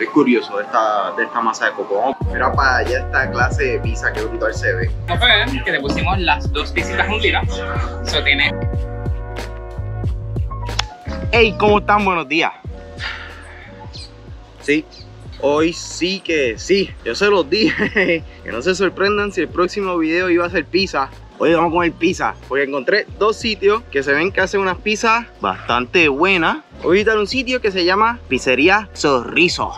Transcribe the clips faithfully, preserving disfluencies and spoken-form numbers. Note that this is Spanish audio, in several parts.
Estoy curioso de esta, de esta masa de coco. Mira para allá esta clase de pizza que el se ve. No fue que le pusimos las dos pizzitas juntitas. Eso tiene. Hey, ¿cómo están? Buenos días. Sí, hoy sí que sí. Yo se los dije. Que no se sorprendan si el próximo video iba a ser pizza. Hoy vamos a comer pizza, porque encontré dos sitios que se ven que hacen unas pizzas bastante buenas. Voy a visitar un sitio que se llama Pizzería Sorriso.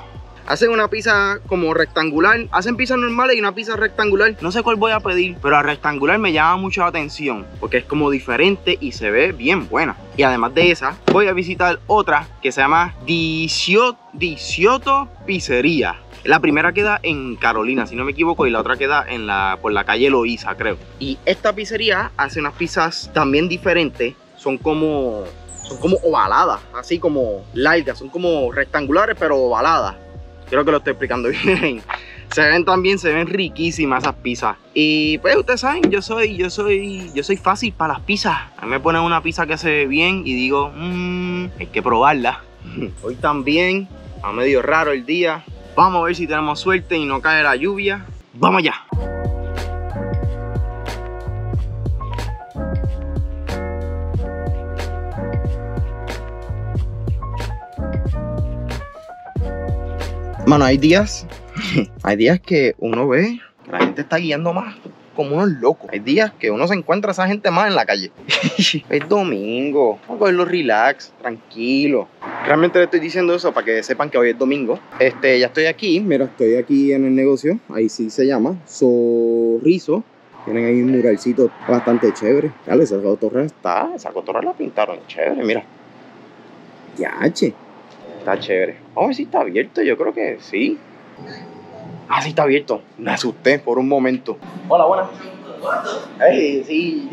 Hacen una pizza como rectangular, hacen pizzas normales y una pizza rectangular. No sé cuál voy a pedir, pero la rectangular me llama mucho la atención, porque es como diferente y se ve bien buena. Y además de esa, voy a visitar otra que se llama Diciotto Pizzeria. La primera queda en Carolina, si no me equivoco, y la otra queda en la, por la calle Loíza, creo. Y esta pizzería hace unas pizzas también diferentes, son como, son como ovaladas, así como largas, son como rectangulares pero ovaladas. Creo que lo estoy explicando bien. Se ven también, se ven riquísimas esas pizzas. Y pues ustedes saben, yo soy, yo soy, yo soy fácil para las pizzas. A mí me ponen una pizza que se ve bien y digo, mmm, hay que probarla. Hoy también, a medio raro el día. Vamos a ver si tenemos suerte y no cae la lluvia. ¡Vamos allá! Mano, hay días, hay días que uno ve que la gente está guiando más como unos locos. Hay días que uno se encuentra a esa gente más en la calle. Es domingo, vamos a cogerlo relax, tranquilo. Realmente le estoy diciendo eso para que sepan que hoy es domingo. Este, ya estoy aquí, mira, estoy aquí en el negocio. Ahí sí se llama Sorriso. Tienen ahí un muralcito bastante chévere. Dale, esa cotorra está, esa cotorra la pintaron chévere, mira. Ya, che. Está chévere. Vamos a ver si está abierto, yo creo que sí. Ah, sí está abierto. Me asusté por un momento. Hola, buenas. Hey, sí.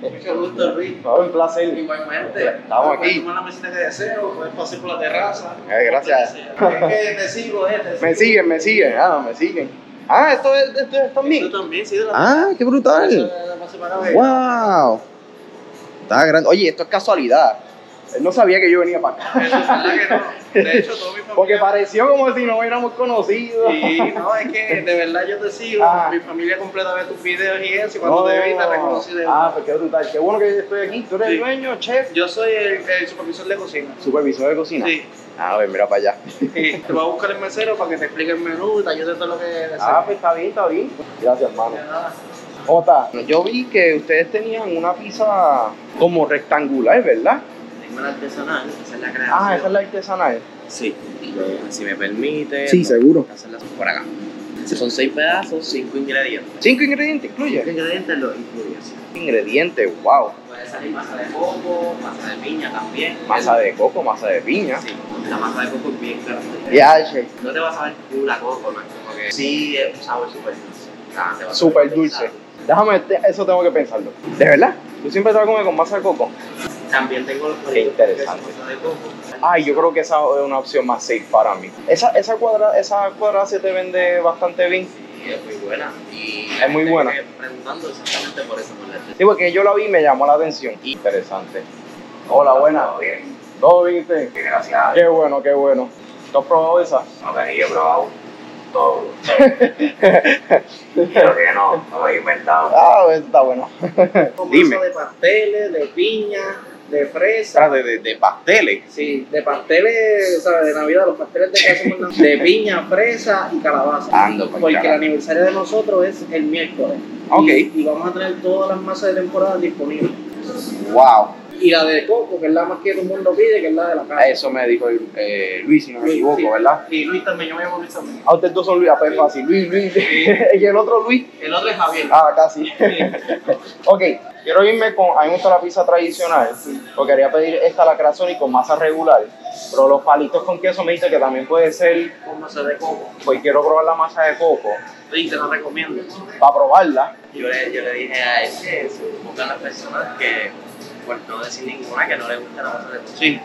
Mucho gusto, Luis. Un placer. Igualmente. Estamos aquí. Una mesita que deseo, puedes pasar por la terraza. Eh, gracias. Es que te sigo, eh. Te sigo. Me siguen, me siguen. Ah, me siguen. Ah, esto es, esto es también. Esto también, sí, de la ah, qué brutal. De la wow. Está grande. Oye, esto es casualidad. Él no sabía que yo venía para acá. Eso es verdad que no. De hecho, todo mi familia... Porque pareció como si no hubiéramos conocido. Sí, no, es que de verdad yo te sigo. Ah. Mi familia completa ve tus videos y eso. Y cuando oh. te vi, te reconocí de Ah, pues qué brutal. Qué bueno que estoy aquí. ¿Tú eres sí. dueño, chef? Yo soy el, el supervisor de cocina. ¿Supervisor de cocina? Sí. Ah, a ver, mira para allá. Sí. Te voy a buscar el mesero para que te explique el menú, te ayude todo lo que deseas. Ah, pues está bien, está bien. Gracias, hermano. De nada. ¿Cómo está? Yo vi que ustedes tenían una pizza como rectangular, ¿verdad? La artesanal, esa es la creación. Ah, esa es la artesanal. Sí, si me permite. Sí, no, seguro. Hacerlas por acá. Son seis pedazos, cinco ingredientes. ¿Cinco ingredientes incluye? Cinco ingredientes los incluye. Ingredientes, wow. Puede salir masa de coco, masa de piña también. Masa de coco, masa de piña. Sí, la masa de coco es bien grande. Ya, che. No te vas a ver pura coco, ¿no? Porque sí, es un sabor súper dulce. Súper dulce. Déjame, eso tengo que pensarlo. ¿De verdad? ¿Tú siempre te vas a comer con masa de coco? También tengo los productos. Qué interesante. De coco. Ay, yo creo que esa es una opción más safe para mí. Esa, esa cuadra, esa cuadra se te vende bastante bien. Sí, es muy buena. Y es muy buena. Preguntando exactamente por eso. Por la sí, porque yo la vi y me llamó la atención. Y interesante. Hola, buena. ¿Todo bien? ¿Todo bien usted? Sí, gracias. Qué bueno, qué bueno. ¿Tú has probado esa? No, que yo he probado todo. Creo que no, no lo he inventado. Ah, eso está bueno. Dime. De pasteles, de piña. De fresa. Ah, de, de, de pasteles. Sí, de pasteles, o sea, de Navidad, los pasteles de hacemos de piña, fresa y calabaza. Ando porque el aniversario de nosotros es el miércoles. Ok. Y, y vamos a tener todas las masas de temporada disponibles. Wow. Y la de coco, que es la más que todo el mundo pide, que es la de la casa. Eso me dijo eh, Luis, si no me Luis, equivoco, sí. ¿Verdad? Y Luis también, yo me llamo Luis también. Ah, ustedes dos son Luis, a ver, fácil. Luis, Luis. Sí. ¿Y el otro Luis? El otro es Javier. Ah, casi. Sí. Ok. Quiero irme con, a mí me gusta la pizza tradicional, porque quería pedir esta la creación y con masa regular, pero los palitos con queso me dice que también puede ser con masa de coco, pues quiero probar la masa de coco. Sí, te la recomiendo. Para probarla. Yo le, yo le dije a él que se buscan las personas que, pues no decir ninguna, que no le gusta la masa de coco. Sí.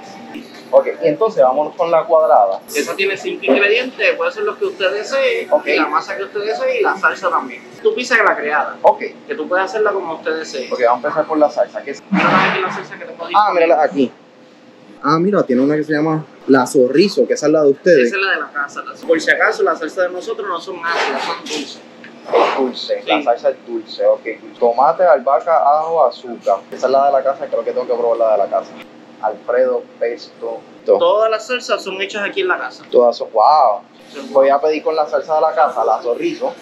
Ok, y entonces vámonos con la cuadrada. Esa tiene cinco ingredientes, puede ser los que usted desee, okay. La masa que usted desee y la salsa también. Tu pizza que la creada, ok, que tú puedes hacerla como usted desee. Ok, vamos a empezar por la salsa. ¿Qué es? Mira la salsa que tengo aquí. Ah, mírala aquí. ah, mira, tiene una que se llama la Sorriso, que esa es la de ustedes. Esa es la de la casa. La... Por si acaso, las salsas de nosotros no son ácidas, son dulces. Dulce, sí. La salsa es dulce, ok. Tomate, albahaca, ajo, azúcar. Esa es la de la casa, creo que tengo que probar la de la casa. Alfredo, pesto. Todo. Todas las salsas son hechas aquí en la casa. Todas son, wow. Voy a pedir con la salsa de la casa, la Sorriso.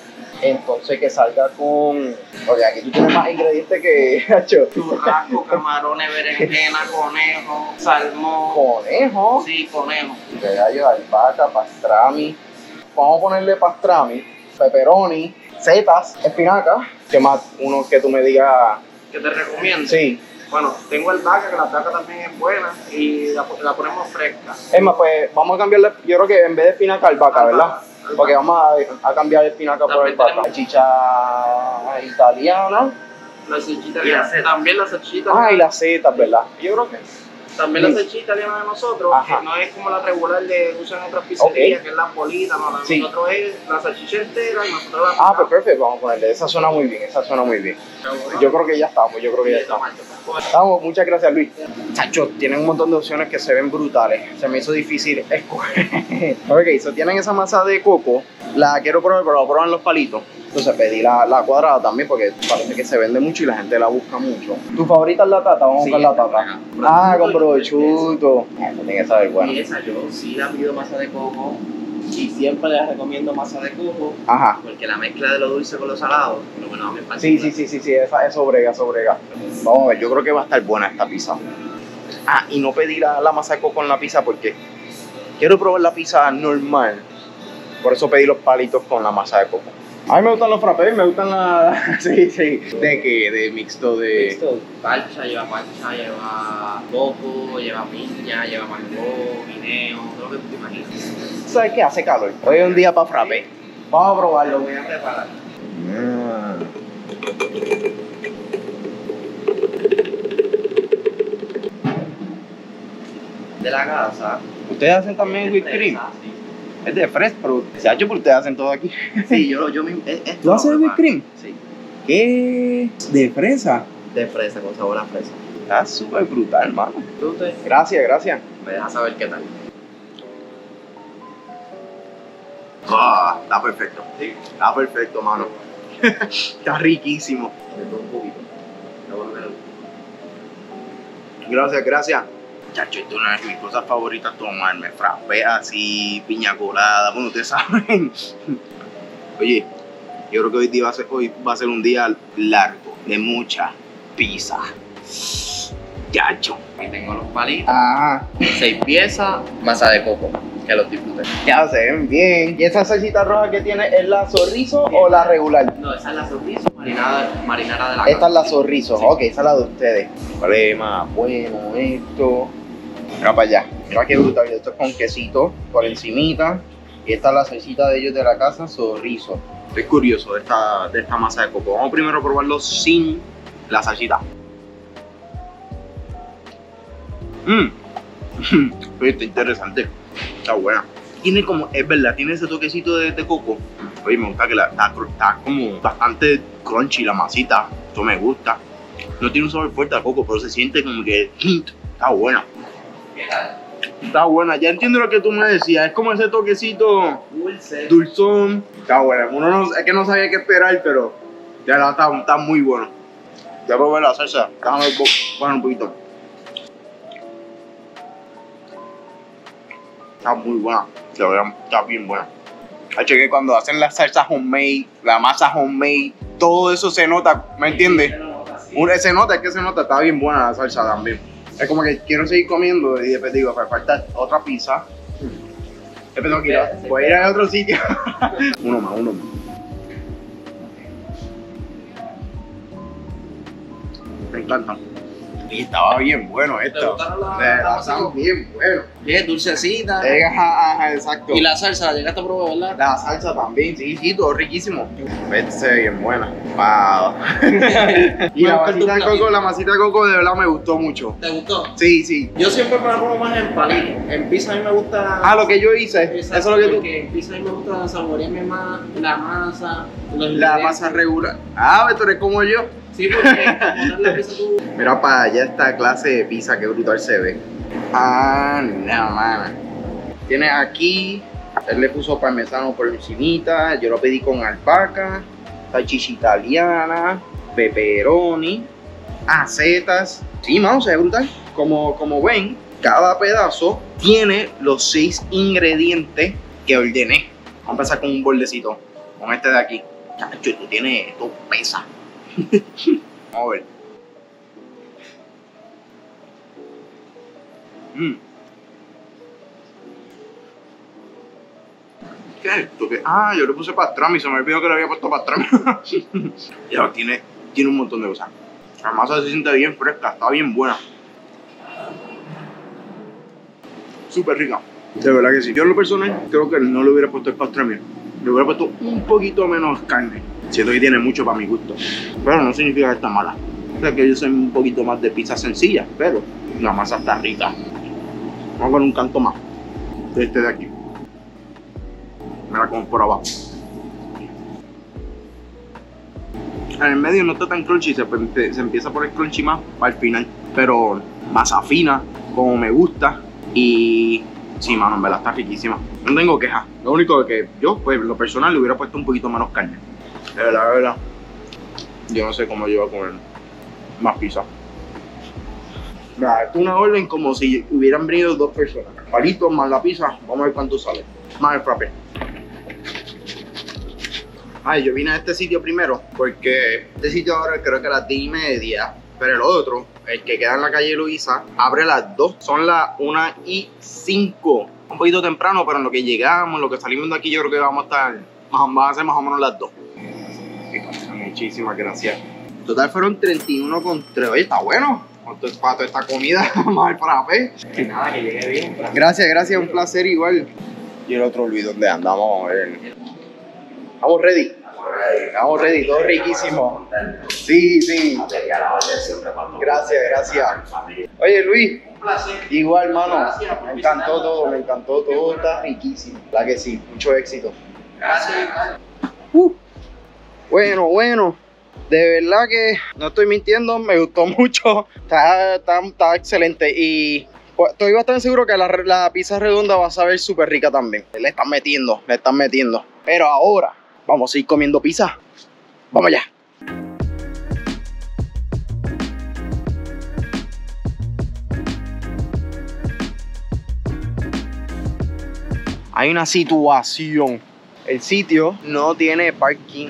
Entonces que salga con... O sea, que tú tienes más ingredientes que... Churrasco, camarones, berenjena, conejo, salmón. ¿Conejo? Sí, conejo. Gallo, albahaca, pastrami. Vamos a ponerle pastrami, pepperoni, setas, espinacas. ¿Qué más? Uno que tú me digas... Que te recomiendo. Sí. Bueno, tengo albahaca, que la albahaca también es buena y la, la ponemos fresca. Es más, pues vamos a cambiarle... Yo creo que en vez de espinaca, albahaca, albahaca. ¿Verdad? Porque vamos a, a cambiar el espinaca por el pata. La salchicha italiana. La salchicha italiana. También la salchicha italiana. Ah, y las setas, ¿verdad? Yo creo que también sí. La salchicha italiana de nosotros, ajá, que no es como la regular de usan en otras pizzerías, okay, que es la polita, no, la sí. Nosotros es la salchicha entera y nosotros la... Ah, pues perfecto, vamos a ponerle. Esa suena muy bien, esa suena muy bien. Yo creo que ya estamos, yo creo que ya estamos. Estamos, muchas gracias, Luis. Chacho, tienen un montón de opciones que se ven brutales. Se me hizo difícil escoger. Ok, so tienen esa masa de coco, la quiero probar, pero la prueban los palitos. Entonces pedí la, la cuadrada también porque parece que se vende mucho y la gente la busca mucho. ¿Tu favorita es la tata? Vamos a sí, buscar la tata. Ah, con brochuto. Eso tiene que saber bueno. Y esa yo sí la pido masa de coco y siempre les recomiendo masa de coco. Ajá. Porque la mezcla de lo dulce con lo salado, por lo menos a mí me parece. Sí, sí, sí, sí, sí, esa es obrega, sobrega. Vamos a ver, yo creo que va a estar buena esta pizza. Ah, y no pedí la, la masa de coco en la pizza porque quiero probar la pizza normal. Por eso pedí los palitos con la masa de coco. A mí me gustan los frappés, me gustan la... Sí, sí. ¿De qué? ¿De mixto de...? Mixto. Parcha, lleva parcha, lleva coco, lleva piña, lleva mango, guineo, todo lo que tú te imaginas. ¿Sabes qué? Hace calor. Hoy es un día para frappé. Vamos a probarlo. Voy a preparar. De la casa. ¿Ustedes hacen también whipped cream? Es de fresh, pero se ha hecho por ustedes, hacen todo aquí. Sí, yo, yo mismo. ¿Tú haces whipped cream? Sí. ¿Qué? ¿De fresa? De fresa, con sabor a fresa. Está súper brutal, hermano. Gracias, gracias. Me dejas saber qué tal. Ah, está perfecto. Sí. Está perfecto, mano. Está riquísimo. Un poquito. Gracias, gracias. Chacho, es una de mis cosas favoritas tomarme frappé así, piña colada, bueno, ustedes saben. Oye, yo creo que hoy día va a ser, hoy va a ser un día largo, de mucha pizza. Chacho. Aquí tengo los palitos. Ajá. Seis piezas, masa de coco, que los disfruten. Ya se ven bien. ¿Y esa salsita roja que tiene es la Sorriso bien, o la regular? No, esa es la Sorriso marinada, marinada de la Esta casa. Es la Sorriso, sí. Ok, esa es la de ustedes. Problema, bueno, esto. Mira para allá, mira qué brutal, esto es con quesito por encimita. Y esta es la salsita de ellos de la casa, Sorriso. Estoy curioso de esta, de esta masa de coco. Vamos primero a probarlo sin la salsita. Mmm, está interesante, está buena. Tiene como, es verdad, tiene ese toquecito de, de coco. Oye, me gusta que la, está, está como bastante crunchy la masita, eso me gusta. No tiene un sabor fuerte al coco, pero se siente como que está buena. Está buena, ya entiendo lo que tú me decías, es como ese toquecito dulce, dulzón. Está buena, uno no, es que no sabía qué esperar, pero ya la, está, está muy bueno. Ya probé la salsa, déjame bueno, un poquito. Está muy buena, está bien buena. Hacho, que cuando hacen las salsas homemade, la masa homemade, todo eso se nota, ¿me entiendes? Sí, se nota, sí. Se nota, es que se nota, está bien buena la salsa también. Es como que quiero seguir comiendo y después digo, me falta otra pizza. Después tengo que ir a, voy a ir a otro sitio. Uno más, uno más. Me encanta. Estaba bien bueno esto. La pasamos bien bueno. Bien dulcecita. Eh, ajá, ajá, exacto. Y la salsa, llegaste a probar, ¿verdad? La salsa también, sí, sí, todo riquísimo. Este bien buena. Wow. Y la masita de coco, la masita de coco de verdad me gustó mucho. ¿Te gustó? Sí, sí. Yo siempre me la pongo más en palito. En pizza a mí me gusta. Ah, lo que yo hice. Exacto, eso es lo que tú. Porque en pizza a mí me gusta saborearme más la masa. La masa regular. Ah, esto eres como yo. Sí, porque la pizza tú... Mira para allá esta clase de pizza, que brutal se ve. Ah, no, man. Tiene aquí, él le puso parmesano por encimita, yo lo pedí con albahaca, salchicha italiana, pepperoni, acetas. Sí, man, o sea, es brutal. Como, como ven, cada pedazo tiene los seis ingredientes que ordené. Vamos a empezar con un bordecito, con este de aquí. Chacho, esto tiene, esto pesa. Vamos a ver. Mm. ¿Qué es esto? ¿Qué? Ah, yo le puse pastrami, se me olvidó que le había puesto pastrami. Ya, tiene, tiene un montón de cosas. La masa se siente bien fresca, está bien buena. Súper rica. De verdad que sí. Yo en lo personal creo que no le hubiera puesto el pastrami. Le hubiera puesto un poquito menos carne. Siento que tiene mucho para mi gusto. Pero no significa que está mala. O sea que yo soy un poquito más de pizza sencilla, pero la masa está rica. Vamos con un canto más. De este de aquí. Me la como por abajo. En el medio no está tan crunchy. Se, se empieza por el crunchy más para el final. Pero masa fina, como me gusta. Y sí, mano, en verdad está riquísima. No tengo quejas. Lo único que yo, pues, lo personal, le hubiera puesto un poquito menos carne. De verdad, de verdad. Yo no sé cómo yo voy a comer más pizza. Nah, esto es una orden como si hubieran venido dos personas. Palitos más la pizza, vamos a ver cuánto sale. Más el frappé. Ay, yo vine a este sitio primero porque este sitio ahora creo que a las diez y media. Pero el otro, el que queda en la calle Loíza, abre a las dos. Son las una y cinco. Un poquito temprano, pero en lo que llegamos, en lo que salimos de aquí, yo creo que vamos a estar más, a hacer más o menos las dos. Muchísimas gracias. Total fueron treinta y uno con tres. Oye, está bueno. Para toda esta comida, más el frappé. Que nada, que llegue bien. Gracias, gracias, un placer igual. Y el otro olvidó donde andamos. Estamos ready. Estamos ready, todo riquísimo. Sí, sí. Gracias, gracias. Oye, Luis. Un placer. Igual, hermano. Me encantó todo, me encantó todo. Está riquísimo. La que sí, mucho éxito. Gracias. Uh, bueno, bueno. De verdad que no estoy mintiendo, me gustó mucho. Está, está, está excelente. Y pues, estoy bastante seguro que la, la pizza redonda va a saber súper rica también. Le están metiendo, le están metiendo. Pero ahora vamos a ir comiendo pizza. Vamos allá. Hay una situación. El sitio no tiene parking.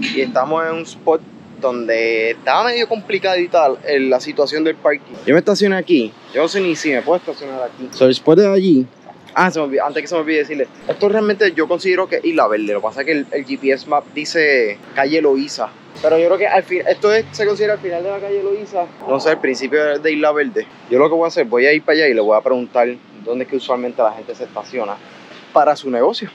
Y estamos en un spot donde está medio complicadita la situación del parking. Yo me estacioné aquí. Yo no sé ni si me puedo estacionar aquí. So, el spot de allí. Ah, se me olvidó, antes que se me olvide decirle. Esto realmente yo considero que es Isla Verde. Lo que pasa es que el, el G P S Map dice Calle Loíza. Pero yo creo que al fin, esto es, se considera el final de la Calle Loíza. No sé, el principio de Isla Verde. Yo lo que voy a hacer, voy a ir para allá y le voy a preguntar dónde es que usualmente la gente se estaciona para su negocio.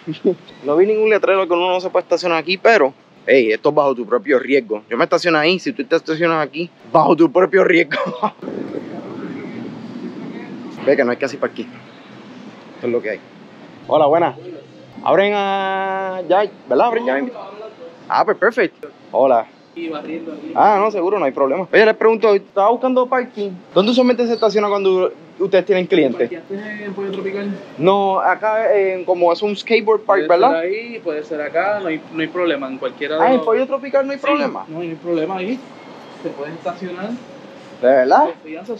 No vi ningún letrero que uno no se puede estacionar aquí, pero hey, esto es bajo tu propio riesgo. Yo me estaciono ahí, si tú te estacionas aquí, bajo tu propio riesgo. Ve que no hay casi para aquí. Esto es lo que hay. Hola, buenas. Abren a... ya, ¿verdad? ¿Abren? Ya me... Ah, pues perfecto. Hola. Ah, no, seguro, no hay problema. Oye, les pregunto, ¿estaba buscando parking? ¿Dónde usualmente se estaciona cuando ustedes tienen clientes? ¿En Pollo Tropical? No, acá eh, como es un skateboard park, ¿verdad? Puede ser ahí, puede ser acá, no hay, no hay problema en cualquiera de los... Ah, ¿en Pollo Tropical no hay problema? No, no hay problema ahí, se pueden estacionar. ¿De verdad?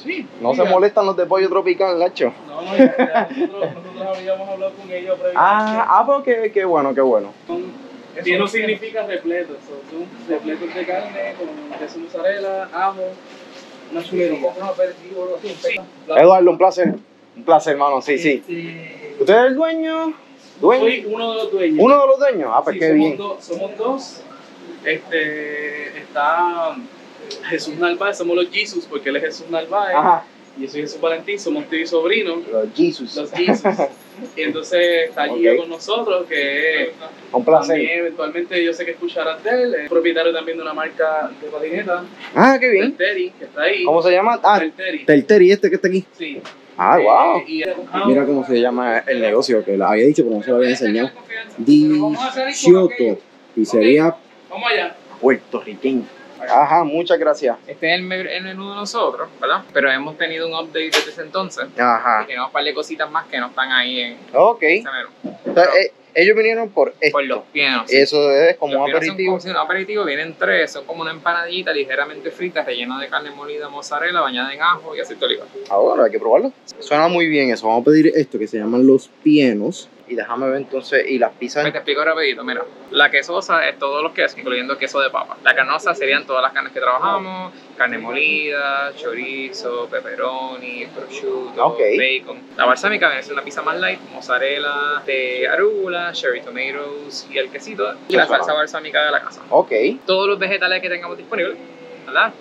Sí, no mira. Se molestan los de Pollo Tropical, Nacho. No, no, ya, nosotros, nosotros habíamos hablado con ellos previamente. Ah, ah, pero qué, qué bueno, qué bueno. Son... Eso sí, no significa repleto, son repletos de carne con queso mozzarella, ajo, una chulería. Sí. Eduardo, un placer, un placer, hermano, sí, sí. Este... ¿Usted es el dueño? ¿Dueño? Soy uno de los dueños. ¿Uno de los dueños? Ah, pues sí, qué somos bien. Do, somos dos, este, está Jesús Narváez, somos los Jesus, porque él es Jesús Narváez. Ajá. Y yo soy Jesús Valentín, somos tío y sobrino. Los Jesus. Los Jesus. Y entonces está allí okay. Con nosotros, que un placer. También, eventualmente yo sé que escucharás de él, es propietario también de una marca de patineta. Ah, qué bien. Teleteri, que está ahí. ¿Cómo se llama? Ah, Teleteri. Teleteri, este que está aquí. Sí. Ah, wow. Eh, y, ah, mira cómo se llama el negocio, que la había dicho, pero no se lo había enseñado. Diciotto Pizzeria Puertorriqueña. Ajá, muchas gracias. Este es el, el menú de nosotros, ¿verdad? Pero hemos tenido un update desde ese entonces. Ajá. Y tenemos un par de cositas más que no están ahí en Ok. ese menú. Entonces, eh, ellos vinieron por esto. Por los pianos. Eso es como un aperitivo. Son como un aperitivo, vienen tres, son como una empanadita ligeramente frita, rellena de carne molida, mozzarella, bañada en ajo y aceite de oliva. Ahora hay que probarlo. Suena muy bien eso. Vamos a pedir esto que se llaman los pianos. Y déjame ver entonces, y las pizzas... Pues te explico rapidito, mira. La quesosa es todos los quesos, incluyendo queso de papa. La carnosa serían todas las carnes que trabajamos. Carne molida, chorizo, pepperoni, prosciutto, okay. bacon. La balsámica viene a ser una pizza más light. Mozzarella de arúgula, cherry tomatoes y el quesito. Y la salsa balsámica de la casa. Ok. Todos los vegetales que tengamos disponibles, ¿verdad?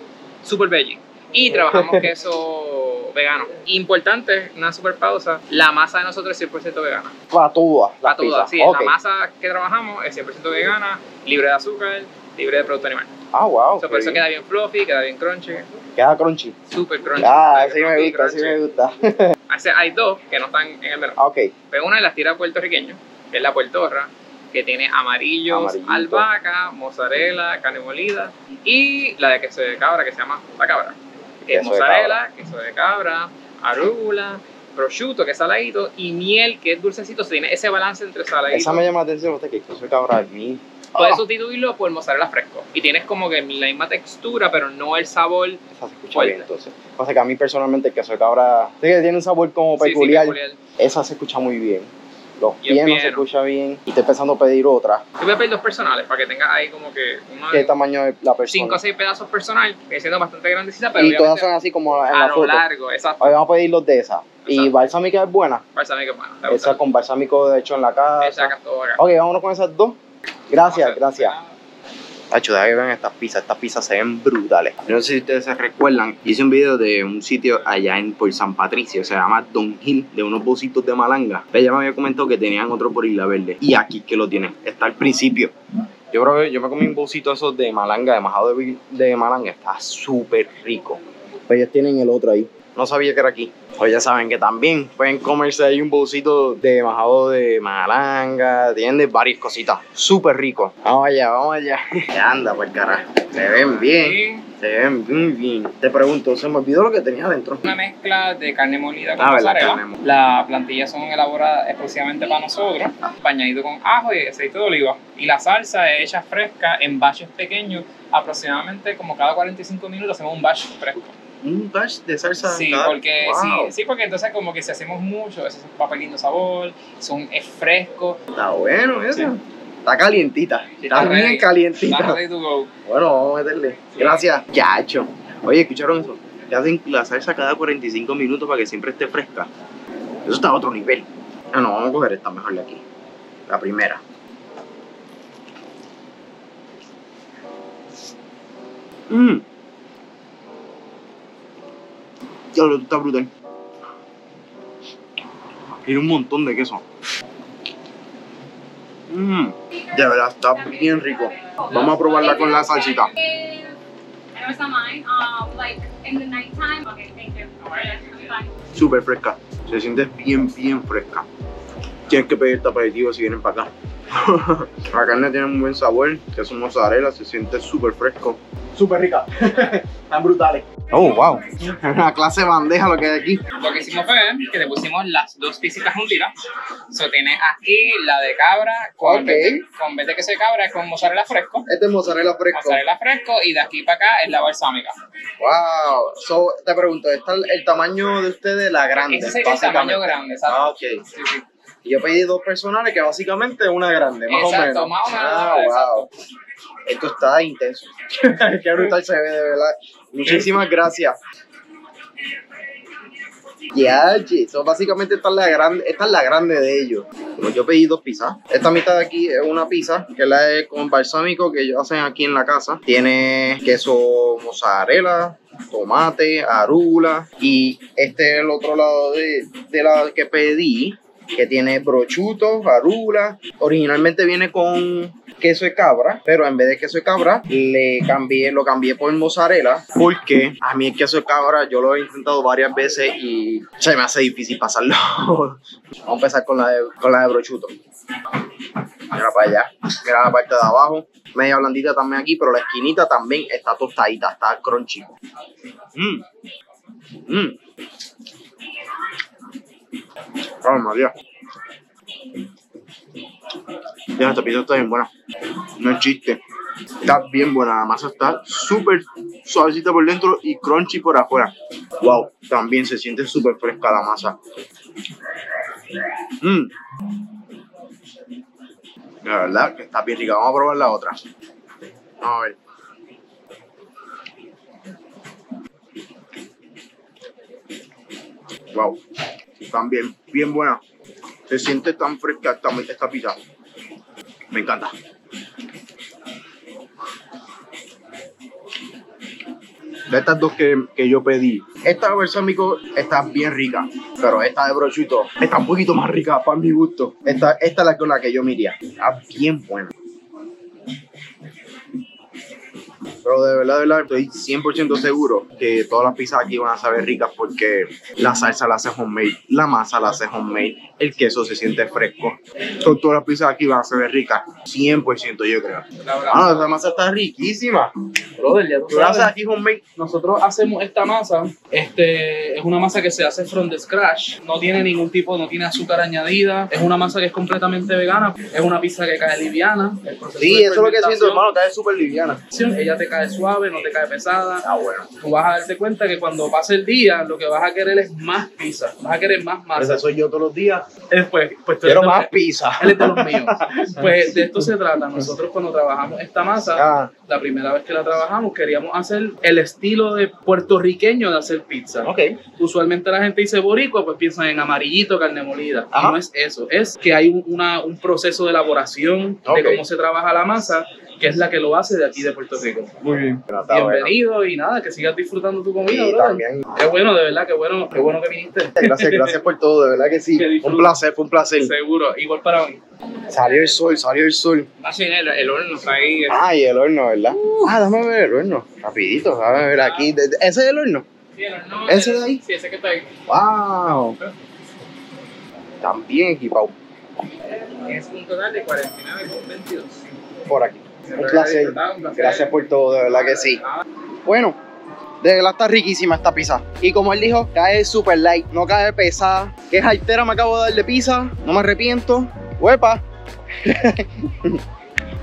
Super veggie. Y trabajamos queso... vegano. Importante, una super pausa, la masa de nosotros es cien por ciento vegana. Para todas las pizzas. Para todas, sí. Okay. La masa que trabajamos es cien por ciento vegana, libre de azúcar, libre de producto animal. Ah, wow. So, por eso queda bien fluffy, queda bien crunchy. Queda crunchy. Super crunchy. Ah, así me gusta, así me gusta. Hay dos que no están en el menú. Ok. Pero una es la tira puertorriqueña, que es la puertorra, que tiene amarillos, amarillito, albahaca, mozzarella, carne molida y la de queso de cabra que se llama la cabra. Que es mozzarella, queso de cabra, arúgula, prosciutto, que es saladito, y miel, que es dulcecito. Se tiene ese balance entre saladito. Esa me llama la atención, usted, que queso de cabra es miel. Puedes ah. sustituirlo por mozzarella fresco. Y tienes como que la misma textura, pero no el sabor. Esa se escucha fuerte. Bien, entonces. O sea, que a mí personalmente el queso de cabra sí que tiene un sabor como peculiar. Sí, sí, peculiar. Esa se escucha muy bien. Los pies no se escucha bien. Y estoy pensando a pedir otra. Yo voy a pedir dos personales para que tengas ahí como que... Uno ¿Qué de, tamaño de la persona? Cinco o seis pedazos personal, que siendo bastante grandecita, pero... Y todas son así como en la foto. A lo largo, exacto. Hoy vamos a pedir los de esas. ¿Y balsámica es buena? Balsámica es buena. Esa con balsámico de hecho en la casa. Exacto, todo acá. Ok, vámonos con esas dos. Gracias, gracias. Ayuda que vean estas pizzas, estas pizzas se ven brutales. Yo no sé si ustedes se recuerdan, hice un video de un sitio allá en por San Patricio, se llama Don Hill, de unos bocitos de malanga. Ella me había comentado que tenían otro por Isla Verde y aquí que lo tienen, está al principio. Yo probé, yo me comí un bocito esos de malanga, de majado de, de malanga, está súper rico. Pero ellos tienen el otro ahí. No sabía que era aquí. Pues ya saben que también pueden comerse ahí un bolsito de majado de malanga. Tienen de varias cositas. Súper rico. Vamos allá, vamos allá. Anda, por carajo. Se ven bien. Se ven muy bien. Te pregunto, se me olvidó lo que tenía adentro. Una mezcla de carne molida con mozzarella. Las plantillas son elaboradas exclusivamente para nosotros. Bañadito con ajo y aceite de oliva. Y la salsa es hecha fresca en batches pequeños. Aproximadamente como cada cuarenta y cinco minutos hacemos un batch fresco. Un batch de salsa. Sí, porque, wow. sí, sí, porque entonces como que si hacemos mucho, eso va perdiendo sabor, son, es fresco. Está bueno eso. Sí. Está calientita. Sí, está, está bien ready. Calientita. Está ready to go. Bueno, vamos a meterle. Sí. Gracias. Chacho. Oye, ¿escucharon eso? Le hacen la salsa cada cuarenta y cinco minutos para que siempre esté fresca. Eso está a otro nivel. Ah, no, vamos a coger esta mejor de aquí. La primera. Mmm. Está brutal. Tiene un montón de queso. Mm, de verdad, está bien rico. Vamos a probarla con la salsita. Súper fresca. Se siente bien, bien fresca. Tienes que pedir este aperitivo si vienen para acá. La carne tiene un buen sabor. Que es mozzarella, se siente súper fresco. Súper rica. Están brutales. Oh, wow. Una clase de bandeja lo que hay aquí. Lo que hicimos fue que le pusimos las dos pizzitas juntitas. So, tienes aquí la de cabra con okay. vez de queso de cabra, es con mozzarella fresco. Este es mozzarella fresco. Mozzarella fresco y de aquí para acá es la balsámica. Wow. So, te pregunto, ¿está el, el tamaño de ustedes la grande? Ese sería el tamaño grande, ¿sabes? Ah, ok. Sí, sí. Y yo pedí dos personales que básicamente es una grande, más exacto, o menos. Más o menos ah, wow. Exacto. Esto está intenso. Qué brutal se ve, de verdad. Muchísimas gracias. Ya, yeah, eso básicamente esta es, la gran, esta es la grande de ellos. Como yo pedí dos pizzas. Esta mitad de aquí es una pizza, que es la de con balsámico que ellos hacen aquí en la casa. Tiene queso mozzarella, tomate, arúgula. Y este es el otro lado de, de la que pedí, que tiene prosciutto, arúgula. Originalmente viene con queso de cabra, pero en vez de queso de cabra le cambié, lo cambié por mozzarella, porque a mí el queso de cabra yo lo he intentado varias veces y se me hace difícil pasarlo. Vamos a empezar con la de, con la de prosciutto. Mira para allá. Mira la parte de abajo, media blandita también aquí, pero la esquinita también está tostadita, está crunchy. Mmm. Mmm. Oh, María. Ya, esta pizza está bien buena. No es chiste. Está bien buena, la masa está súper suavecita por dentro y crunchy por afuera. Wow, también se siente súper fresca la masa. Mmm. La verdad que está bien rica. Vamos a probar la otra. Vamos a ver. Wow, están bien, bien buena. Se siente tan fresca esta, esta pizza. Me encanta. De estas dos que, que yo pedí, esta de balsámico está bien rica, pero esta de brochuto está un poquito más rica para mi gusto. Esta, esta es la con la que yo me iría. Está bien buena. Pero de verdad, de verdad, estoy cien por ciento seguro que todas las pizzas aquí van a saber ricas porque la salsa la hace homemade, la masa la hace homemade, el queso se siente fresco. Entonces, todas las pizzas aquí van a saber ricas, cien por ciento yo creo. Ah, esa masa está riquísima. Brother, ya tú sabes, aquí homemade. Nosotros hacemos esta masa, este, es una masa que se hace from the scratch, no tiene ningún tipo, no tiene azúcar añadida, es una masa que es completamente vegana, es una pizza que cae liviana. El sí, eso es lo que siento, hermano, cae súper liviana. Ella te cae suave, no te cae pesada. Ah, bueno. Tú vas a darte cuenta que cuando pase el día, lo que vas a querer es más pizza, vas a querer más masa. Esa soy yo todos los días. Después, pues tú quiero más de, pizza. Él es de los míos. Pues de esto se trata. Nosotros cuando trabajamos esta masa, ah. la primera vez que la trabajamos, queríamos hacer el estilo de puertorriqueño de hacer pizza. Okay. Usualmente la gente dice boricua, pues piensan en amarillito, carne molida. Ajá. Y no es eso, es que hay una, un proceso de elaboración, okay, de cómo se trabaja la masa, que es la que lo hace de aquí de Puerto Rico. Muy bien. Bienvenido, bueno, y nada, que sigas disfrutando tu comida, sí, también. Es bueno, de verdad, qué bueno, qué bueno que viniste. Gracias, gracias por todo, de verdad que sí. Fue un placer, fue un placer. Seguro, igual para mí. Salió el sol, salió el sol. Ah, sí, el, el horno está ahí. El... Ay, el horno, ¿verdad? Uh, ah, dame ver el horno, rapidito, a ver aquí. De, de, ¿Ese es el horno? Sí, el horno. ¿Ese de ahí? Sí, ese que está ahí. ¡Wow! Están bien equipados. Es un total de cuarenta y nueve con veintidós. Por aquí. Un placer. un placer, gracias por todo, de verdad que sí. Bueno, de verdad está riquísima esta pizza. Y como él dijo, cae super light, no cae pesada. Qué jartera me acabo de dar de pizza, no me arrepiento. ¡Huepa!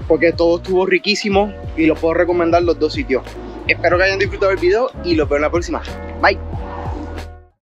Porque todo estuvo riquísimo y los puedo recomendar los dos sitios. Espero que hayan disfrutado el video y los veo en la próxima. Bye.